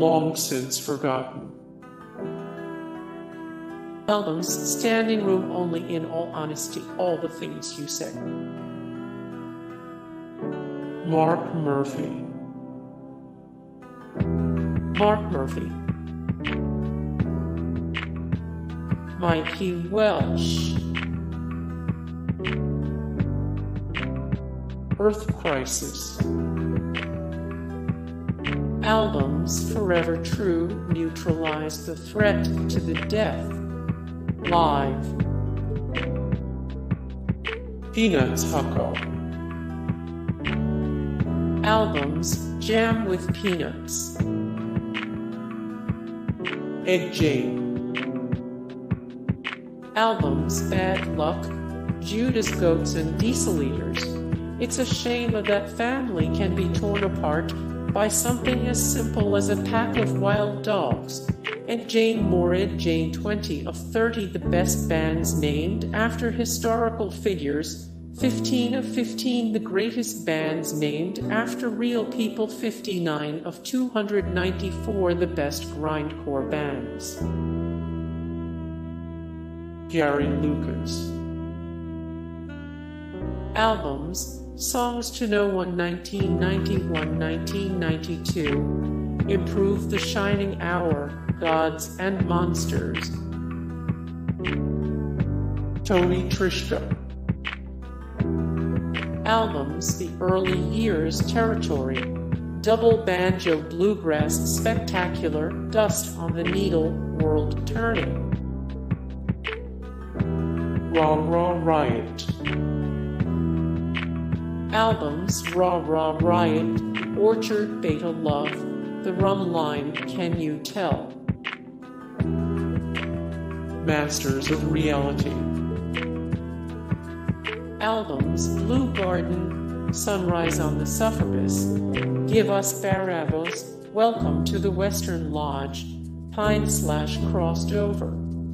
Long Since Forgotten. Albums, Standing Room Only, In All Honesty, All the Things You Said. Mark Murphy. Mark Murphy. Mikey Welsh. Earth Crisis. Albums, Forever True, Neutralize the Threat to the Death, Live. Peanuts Hucko. Albums, Jam With Peanuts. Ed Jane. Albums, Bad Luck, Judas Goats and Diesel Eaters. It's a shame that family can be torn apart by something as simple as a pack of wild dogs, and Jane Morid, Jane 20 of 30, the best bands named after historical figures, 15 of 15, the greatest bands named after real people, 59 of 294, the best grindcore bands. Gary Lucas. Albums, Songs to No One, 1991, 1992, Improve The Shining Hour, Gods and Monsters. Tony Trischka. Albums, The Early Years, Territory, Double Banjo Bluegrass Spectacular, Dust on the Needle, World Turning. Ra Ra Riot. Albums, Ra Ra Riot, Orchard, Beta Love, The Rum Line, Can You Tell? Masters of Reality. Albums, Blue Garden, Sunrise on the Suffragists, Give Us Barabbas, Welcome to the Western Lodge, Pine/Crossed Over.